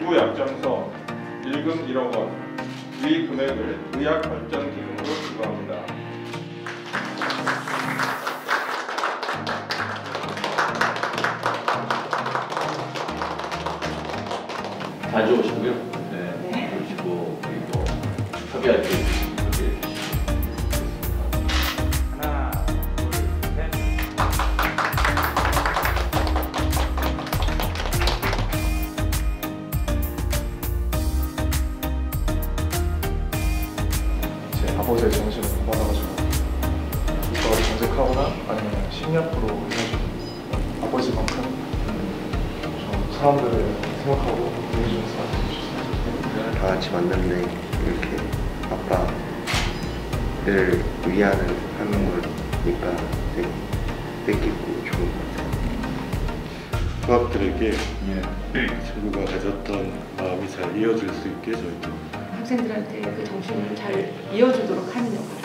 기부 약정서, 일금 1억 원, 이 금액을 의학 발전 기금으로 기부합니다. 자주 오시고요. 네, 오시고 그리고 협의할 때. 곳에 정신을 못 받아가지고 이걸 정색하거나 아니면 심리학으로 해가지고 아버지만큼 좀 사람들을 생각하고 대해주는 사람이 다 같이 만났네. 이렇게 아빠를 위하는 하는 거니까 되게 느끼고 좋은 것 같아요. 학생들에게 친구가 가졌던 마음이 잘 이어질 수 있게 저희도 학생들한테 그 정신을 잘 이어주도록 하는 역할.